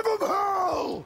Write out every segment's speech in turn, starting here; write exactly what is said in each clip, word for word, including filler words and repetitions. Give them hell!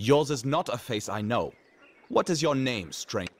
Yours is not a face I know. What is your name, stranger?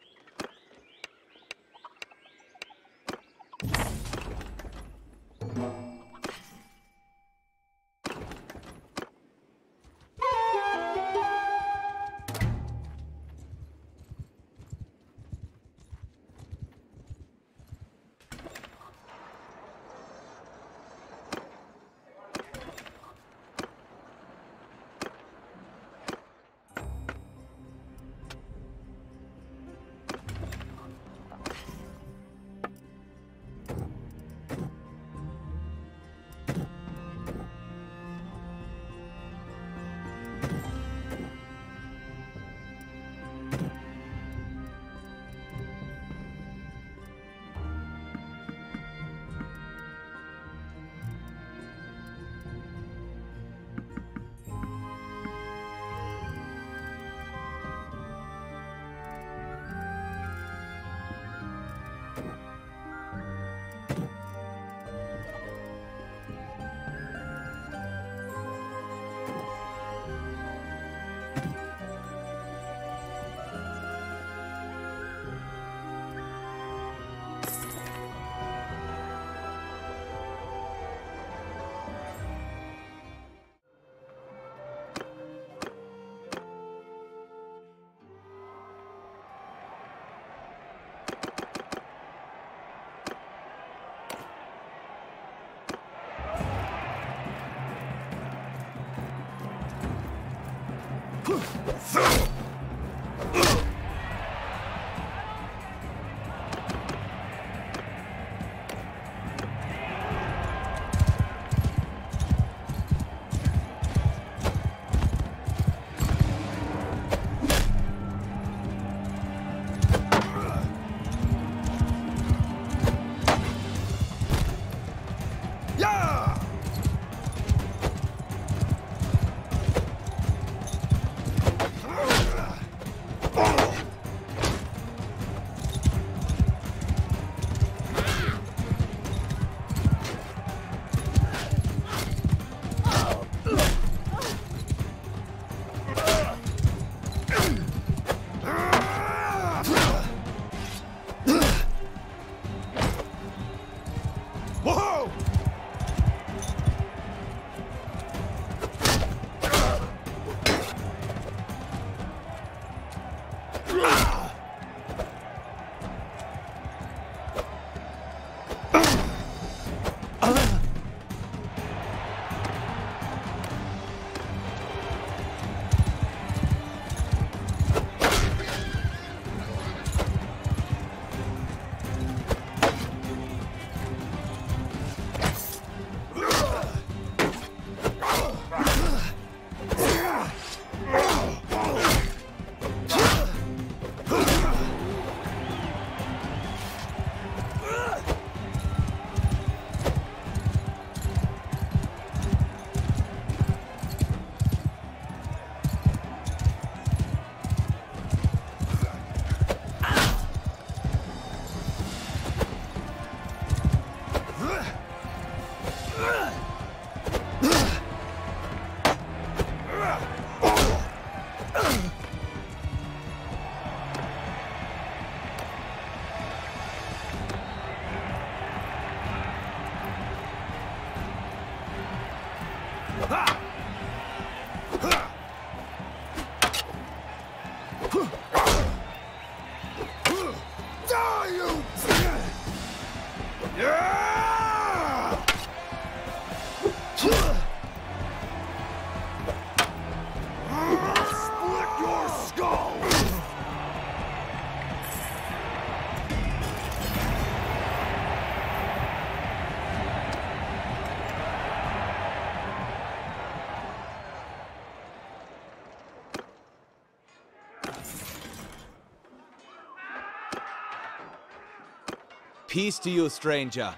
Peace to you, stranger.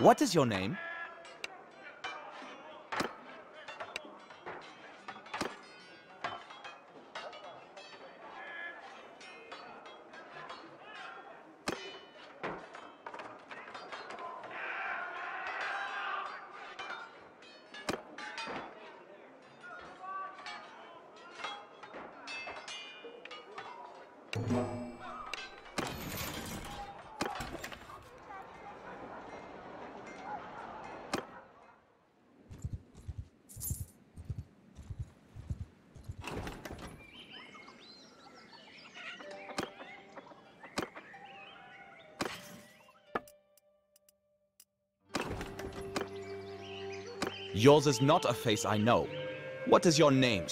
What is your name? Yours is not a face I know. What is your name?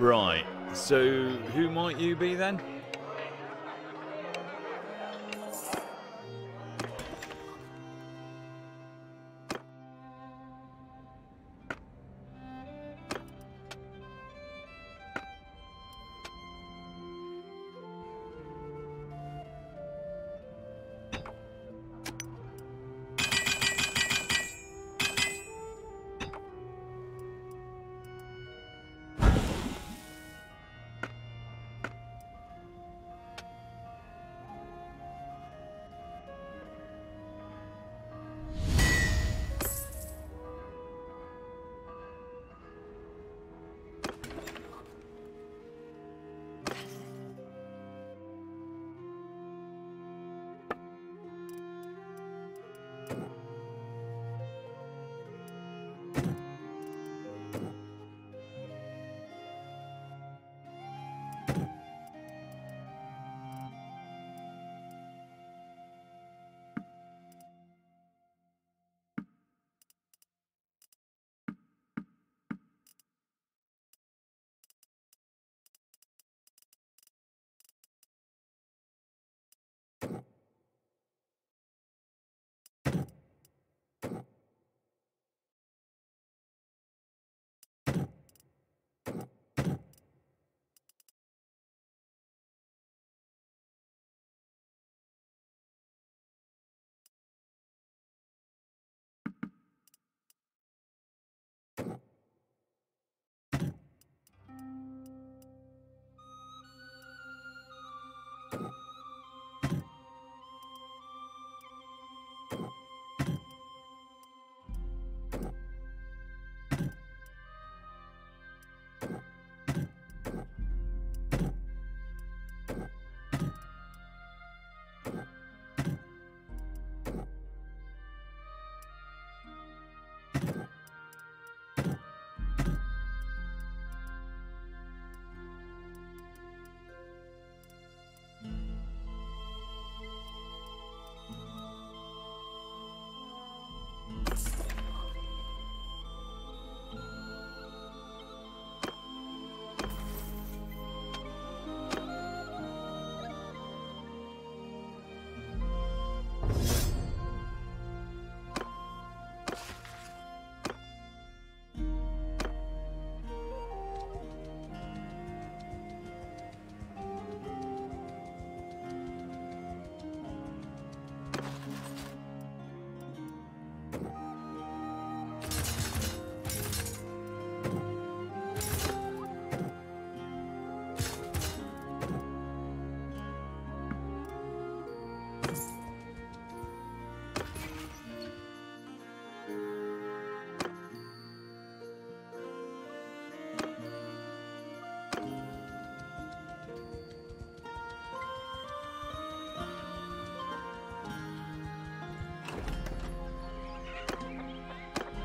Right, so who might you be then?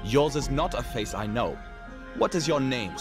Yours is not a face I know. What is your name?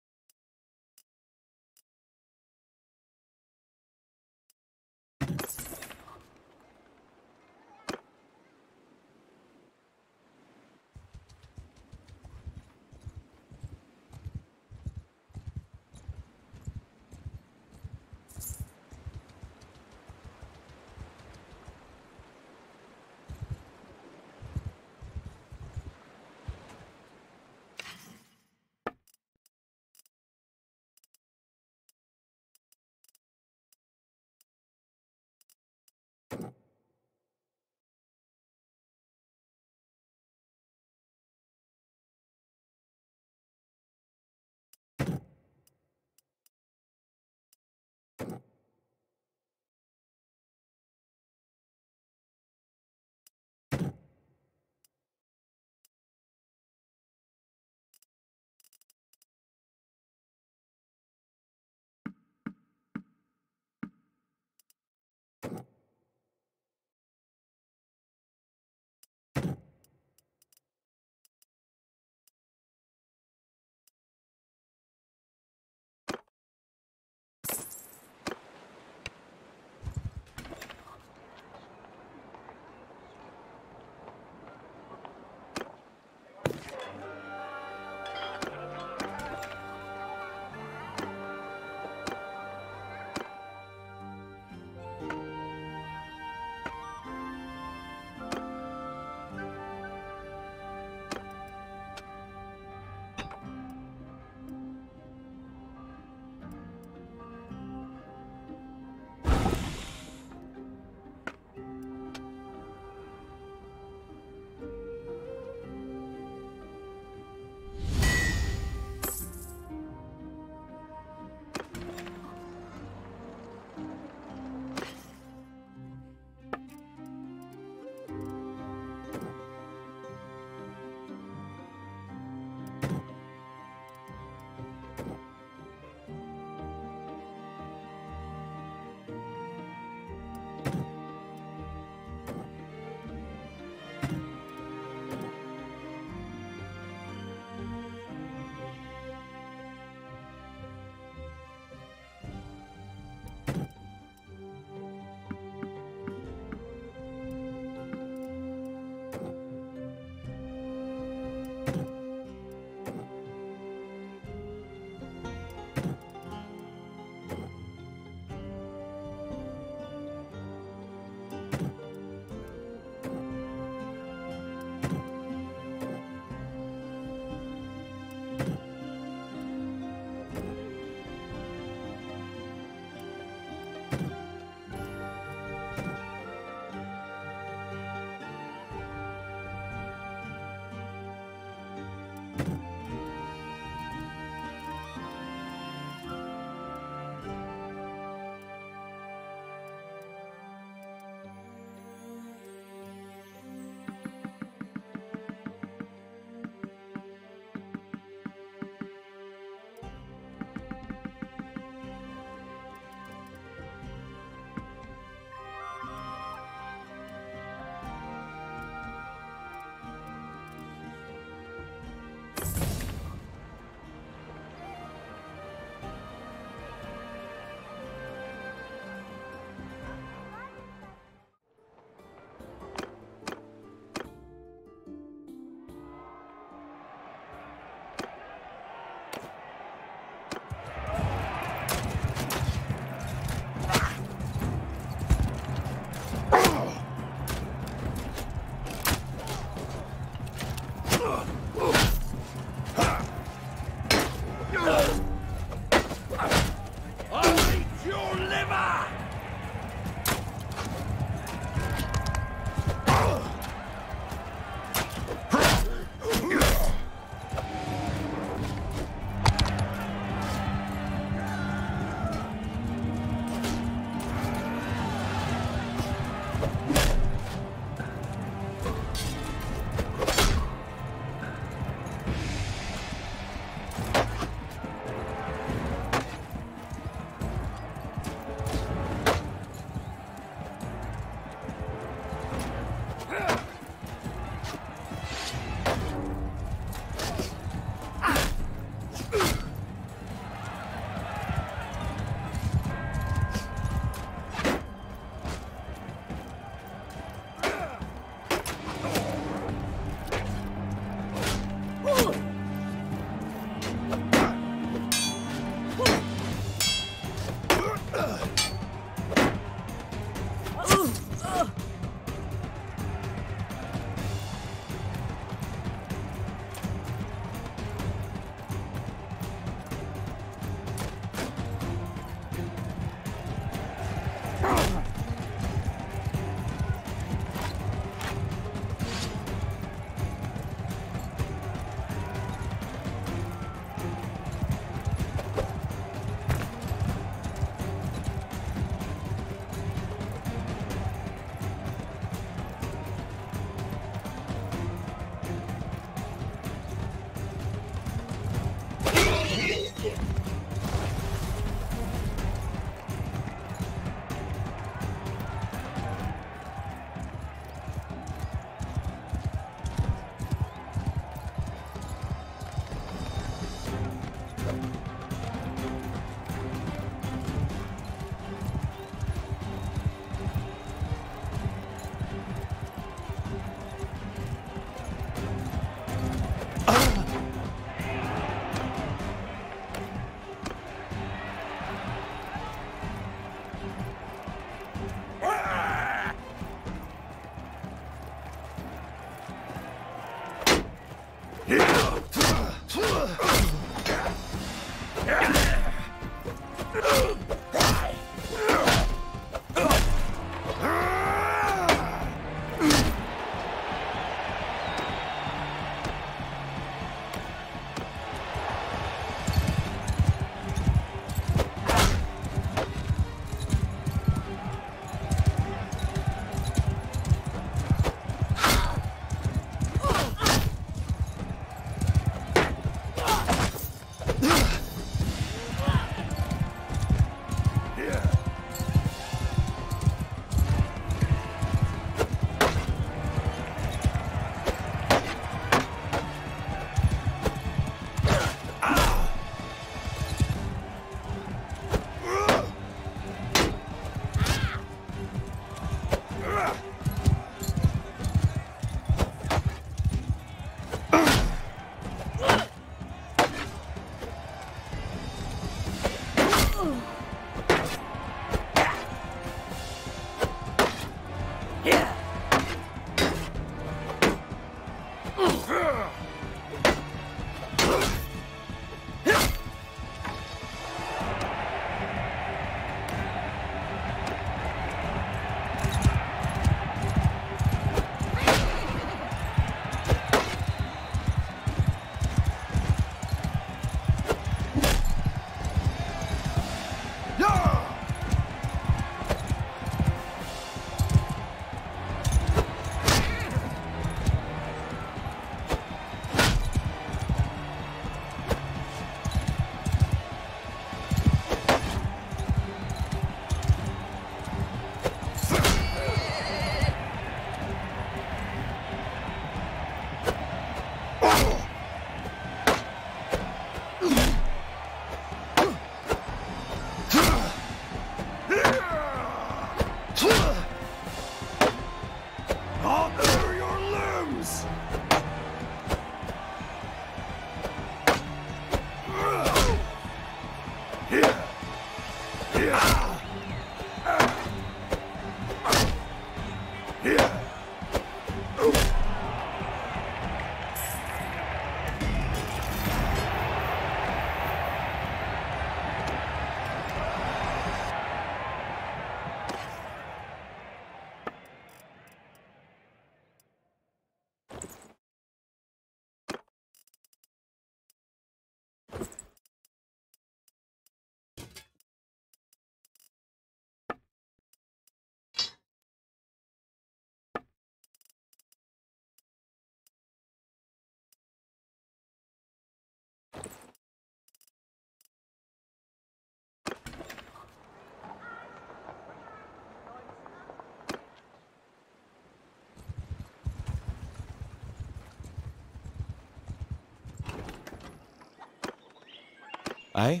哎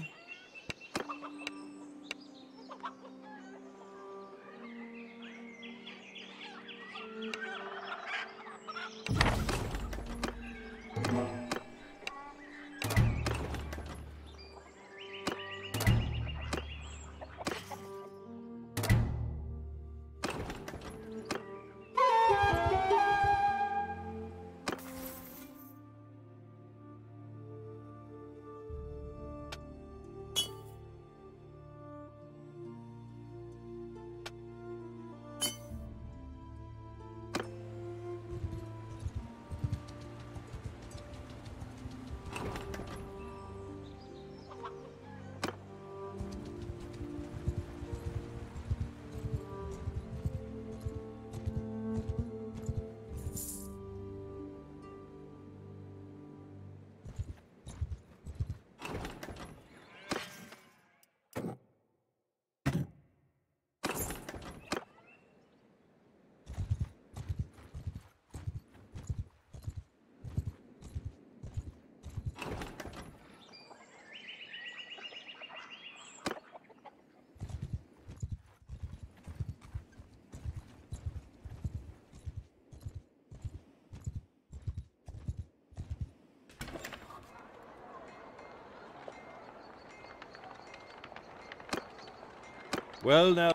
，Well now.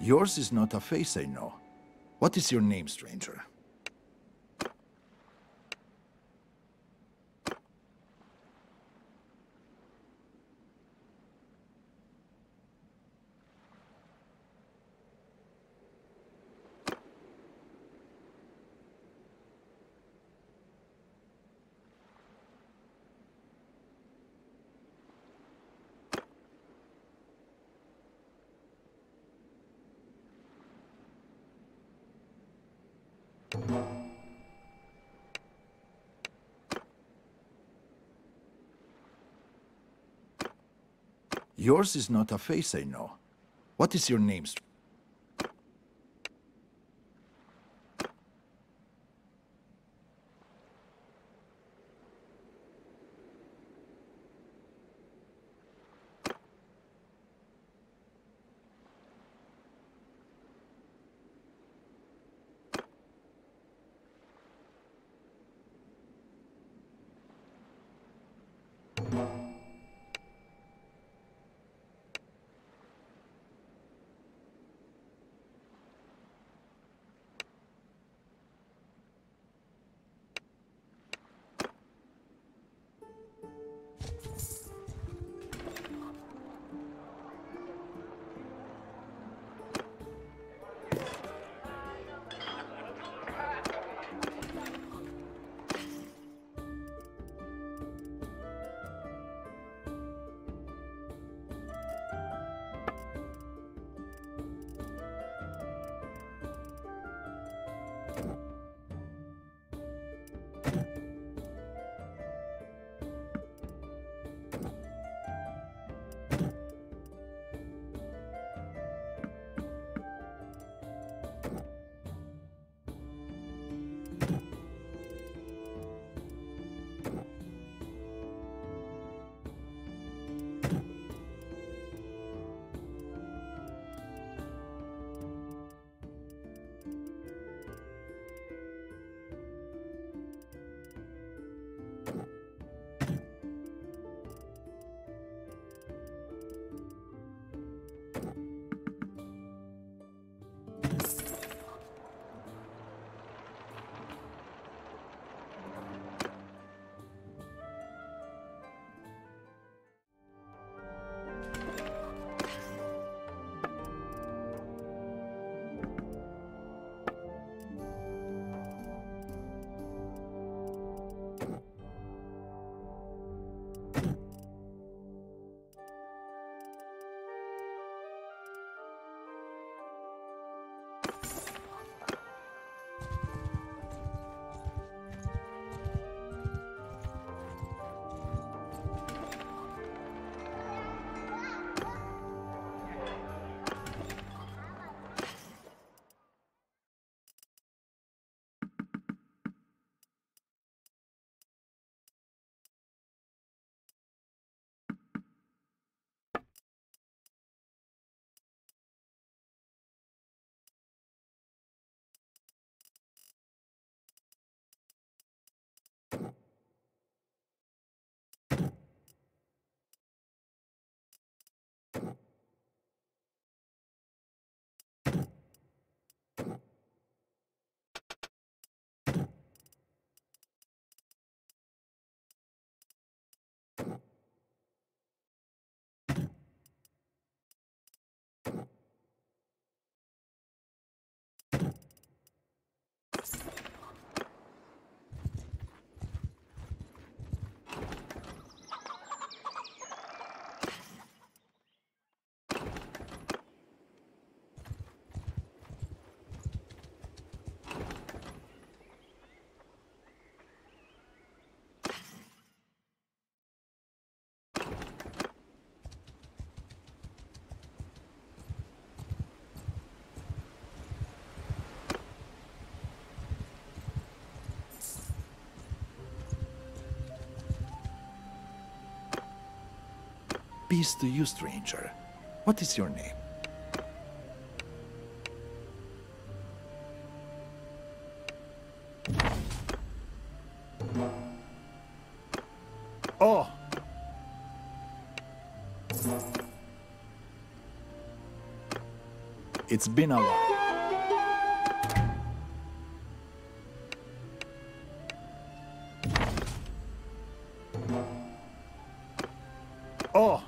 Yours is not a face I know. What is your name, stranger? Yours is not a face I know. What is your name? Peace to you, stranger. What is your name? Oh! It's been a while. Oh!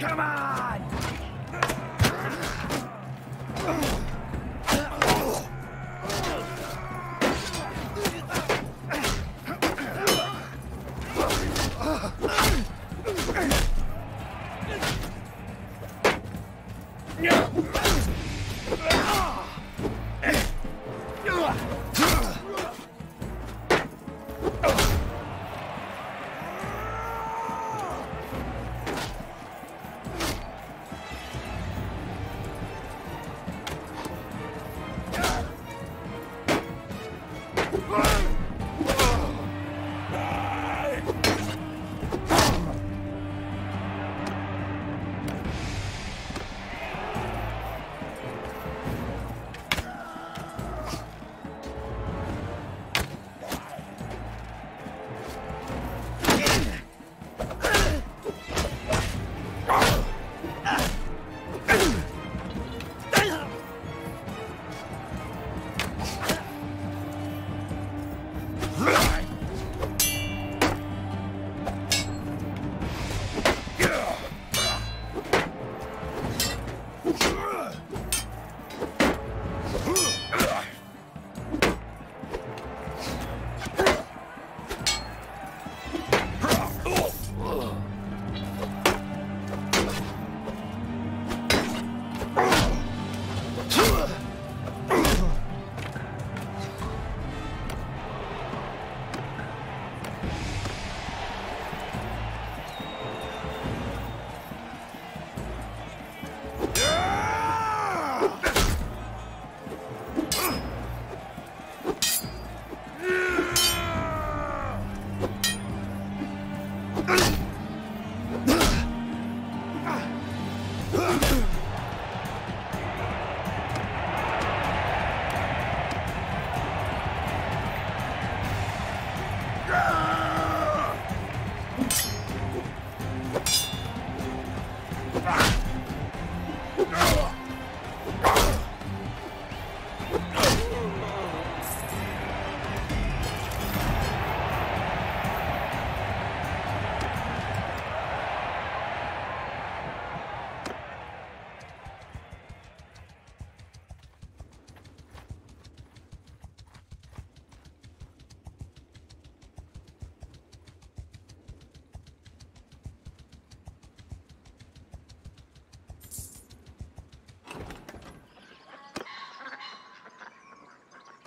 Come on!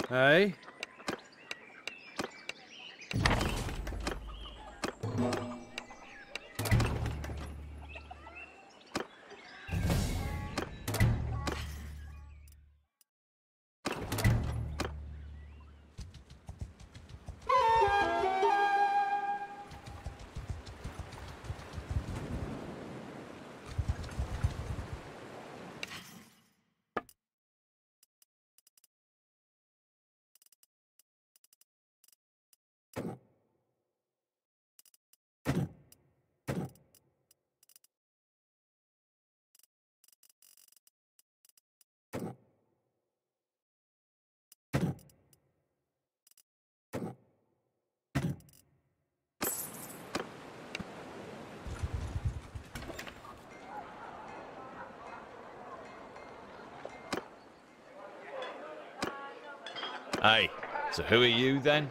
Hey. Hey, so who are you then?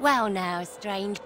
Well now, strange.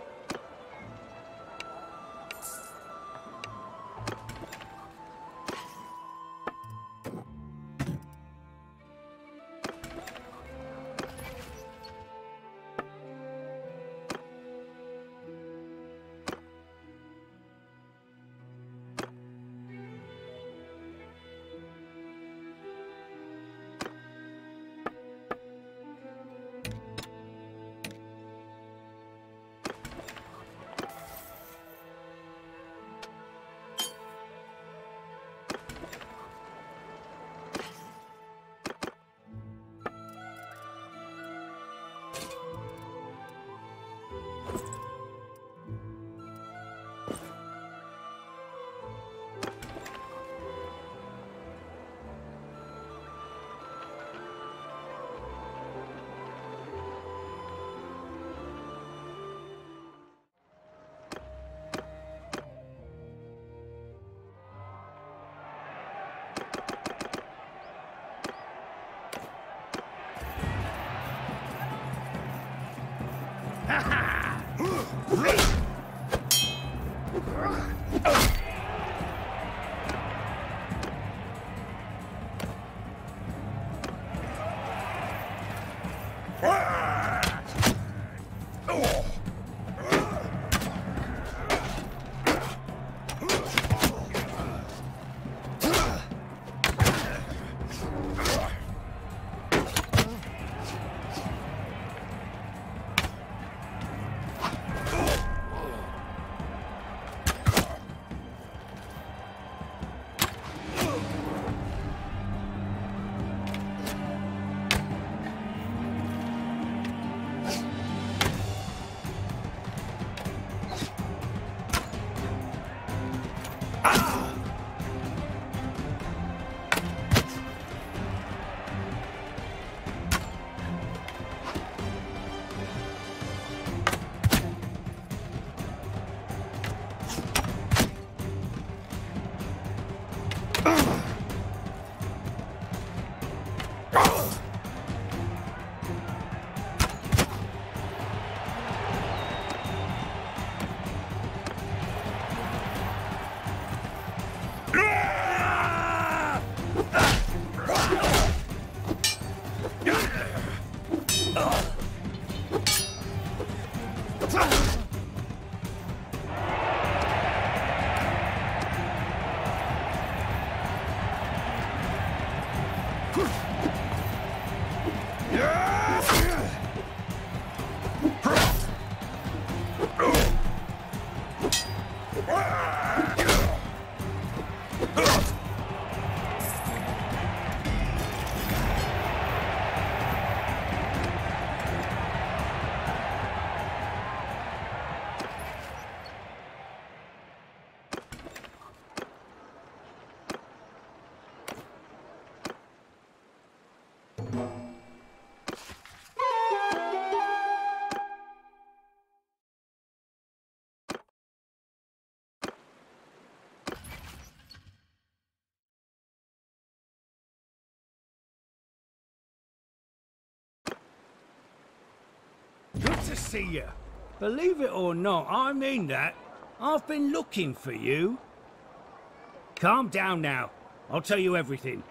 Good to see you. Believe it or not, I mean that. I've been looking for you. Calm down now. I'll tell you everything.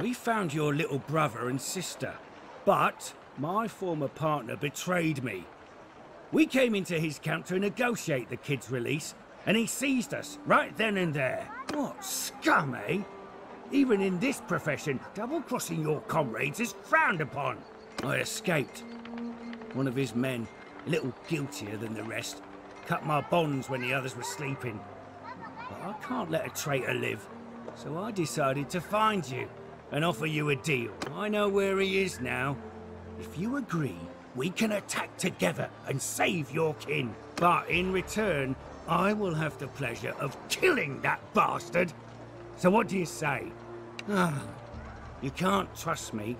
We found your little brother and sister, but my former partner betrayed me. We came into his camp to negotiate the kid's release, and he seized us right then and there. What scum, eh? Even in this profession, double-crossing your comrades is frowned upon. I escaped. One of his men, a little guiltier than the rest, cut my bonds when the others were sleeping. But I can't let a traitor live, so I decided to find you and offer you a deal. I know where he is now. If you agree, we can attack together and save your kin. But in return, I will have the pleasure of killing that bastard. So what do you say? Ah, you can't trust me,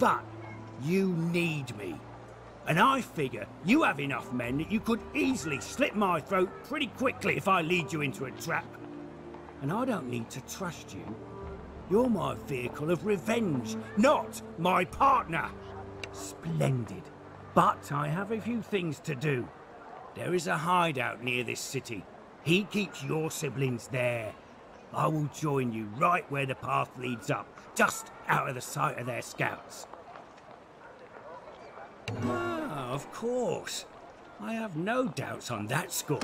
but you need me. And I figure you have enough men that you could easily slit my throat pretty quickly if I lead you into a trap. And I don't need to trust you. You're my vehicle of revenge, not my partner. Splendid. But I have a few things to do. There is a hideout near this city. He keeps your siblings there. I will join you right where the path leads up, just out of the sight of their scouts. Ah, of course. I have no doubts on that score.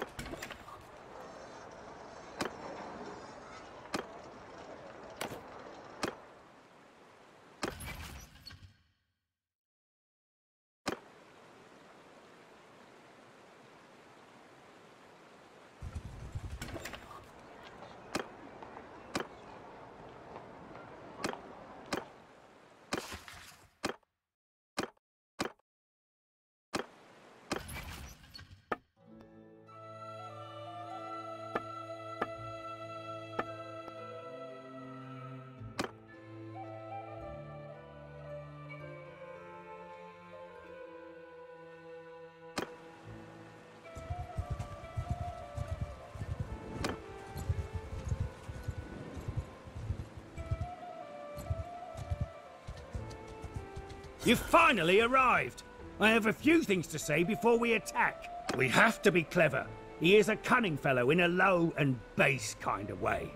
You've finally arrived! I have a few things to say before we attack. We have to be clever. He is a cunning fellow in a low and base kind of way.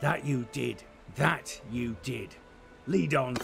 That you did. That you did. Lead on.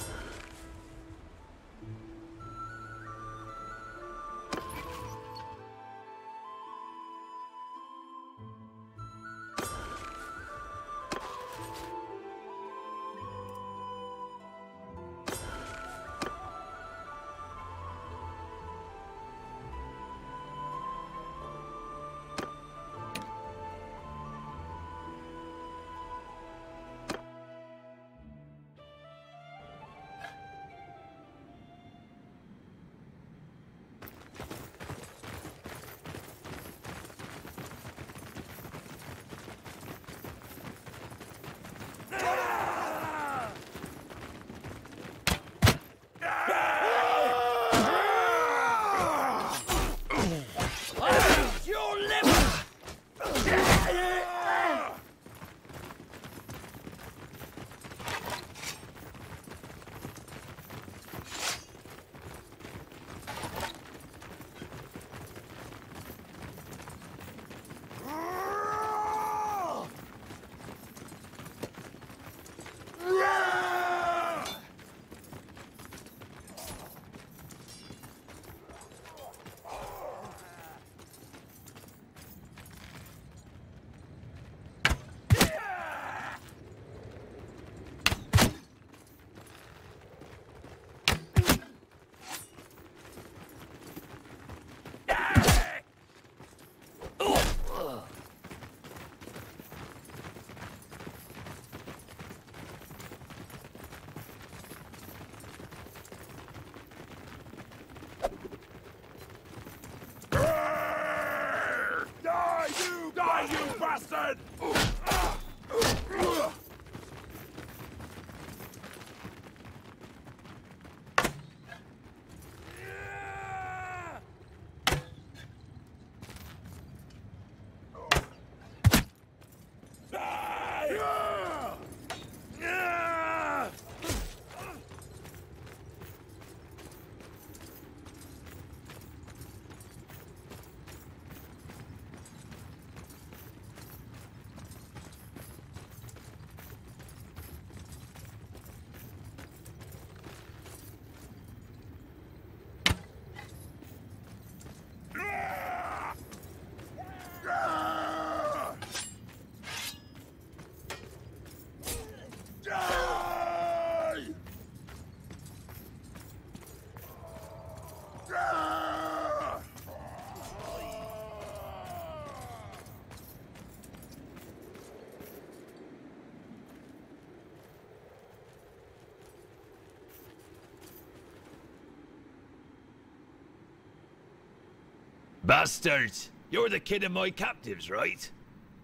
Bastards! You're the kid of my captives, right?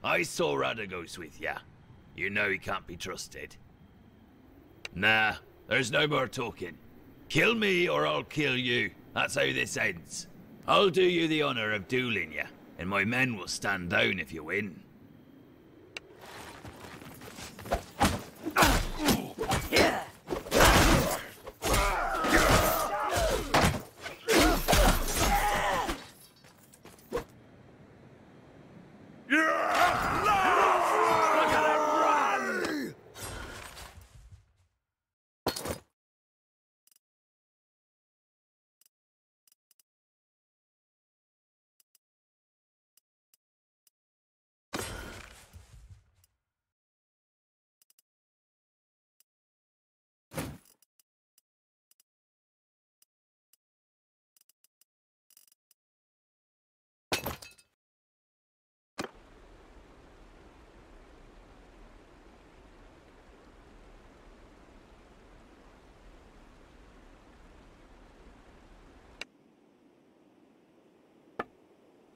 I saw Radagos with ya. You know he can't be trusted. Nah, there's no more talking. Kill me or I'll kill you. That's how this ends. I'll do you the honor of dueling ya, and my men will stand down if you win.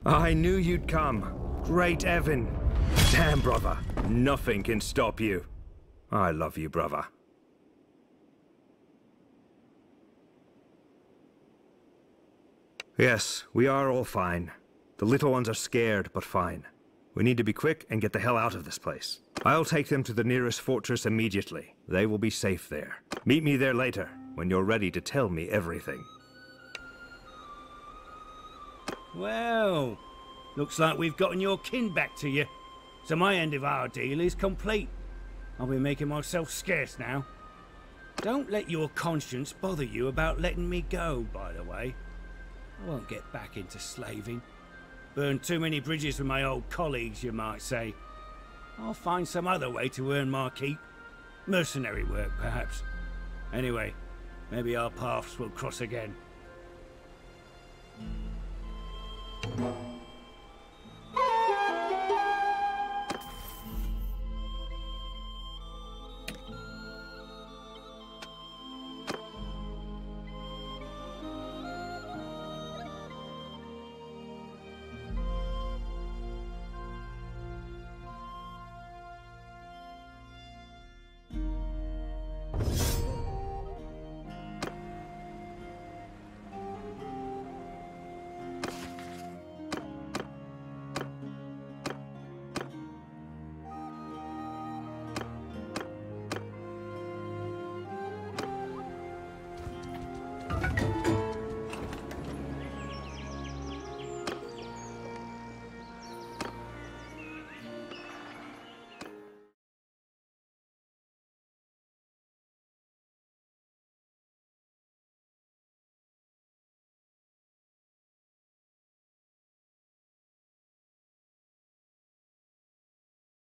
I knew you'd come. Great Evan. Damn, brother. Nothing can stop you. I love you, brother. Yes, we are all fine. The little ones are scared, but fine. We need to be quick and get the hell out of this place. I'll take them to the nearest fortress immediately. They will be safe there. Meet me there later, when you're ready to tell me everything. Well, looks like we've gotten your kin back to you. So my end of our deal is complete. I'll be making myself scarce now. Don't let your conscience bother you about letting me go, by the way. I won't get back into slaving. Burned too many bridges with my old colleagues, you might say. I'll find some other way to earn my keep. Mercenary work, perhaps. Anyway, maybe our paths will cross again.